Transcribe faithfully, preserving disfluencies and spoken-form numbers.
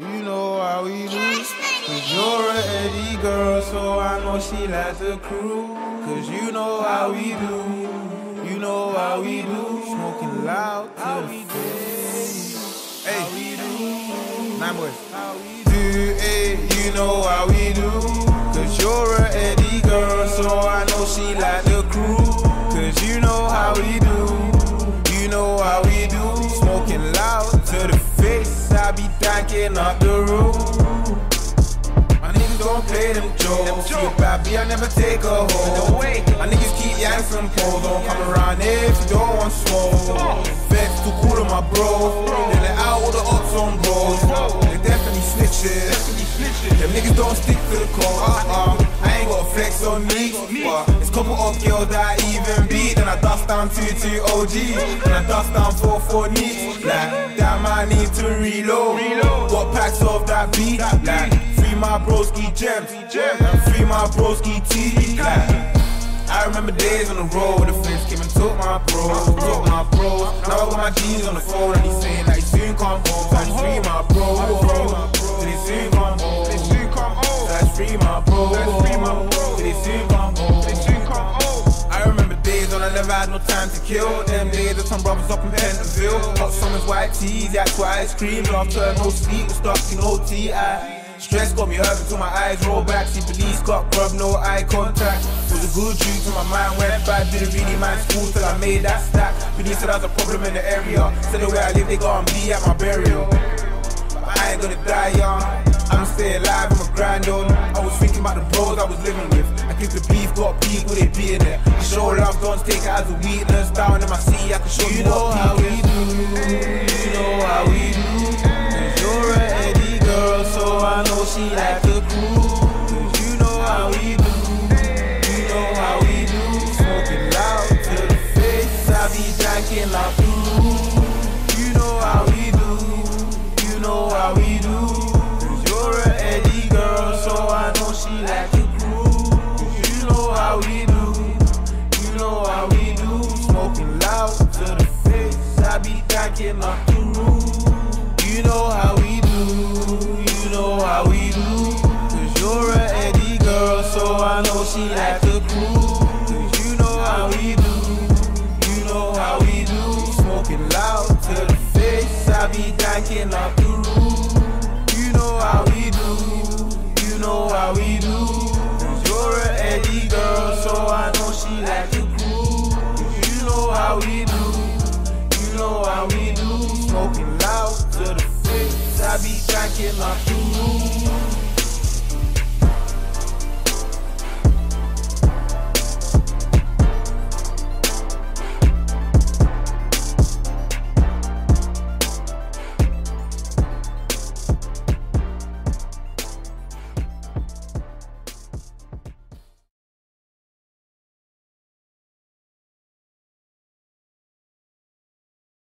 you know how we lose. Cause you're a Eddie girl, so I know she likes the crew. Cause you know how we do, you know how we do. Smoking loud to the face. Hey, nine boys. Do it, you know how we do. Cause you're a Eddie girl, so I know she likes the crew. Cause you know how we do, you know how we do. Smoking loud to the face, I be thanking up the room. Don't play them jokes, you baby, I never take a hold. My niggas keep yanks from pole, don't come around if you don't want smoke. Vex too cool on my bro, they let out all the ups on bros. They definitely snitches, them niggas don't stick to the code. uh -uh. I ain't got a flex on me, but it's couple of girls that I even beat. Then I dust down two two O G, then I dust down four four knees. Like, damn, I need to reload, got packs of that beat. Like, my broski gems, and free my broski T. Like, I remember days on the road, the flips came and took my bros, took my bros. Now I got my G's on the phone, and he's saying that he soon come home. That's free my bros, till he soon come home. That's free my bros, till he soon come home. I remember days when I never had no time to kill. Them days with some brothers up in Pentonville, hot summers, white teas, that's why ice cream. Laughter, no sleep, was stuck in O T I. Stress got me hurting till my eyes roll back. See police got grub, no eye contact. Was a good dream till my mind went back. Didn't really mind school till I made that stack. Police said I was a problem in the area. Said the way I live, they gon' be at my burial. But I ain't gonna die young, I'ma stay alive, I'ma grind on. I was thinking about the bros I was living with. I keep the beef, got people, they beating it. I show love, don't take it as a weakness. Down in my city, I can show you. You know how we do, you know how we do. Cause you're an Eddie girl, so I know she like the crew. Cause you know how we do, you know how we do. Smoking loud to the face, I be drinking like blue. You know how we do, you know how we do. Cause you're an Eddie girl, so I know she like the crew. Cause you know how we do, you know how we do. Smoking loud to the face, I be drinking like blue. You know how we do, you know how we do. Cause you're an Eddie girl, so I know she like the crew. Cause you know how we do, you know how we do. Smoking loud to the face, I be thinking off the roof. You know how we do, you know how we do. Cause you're an Eddie girl, so I know she like the crew. Cause you know how we do, you know how we do. Smoking loud to the face, I be drinking like blue.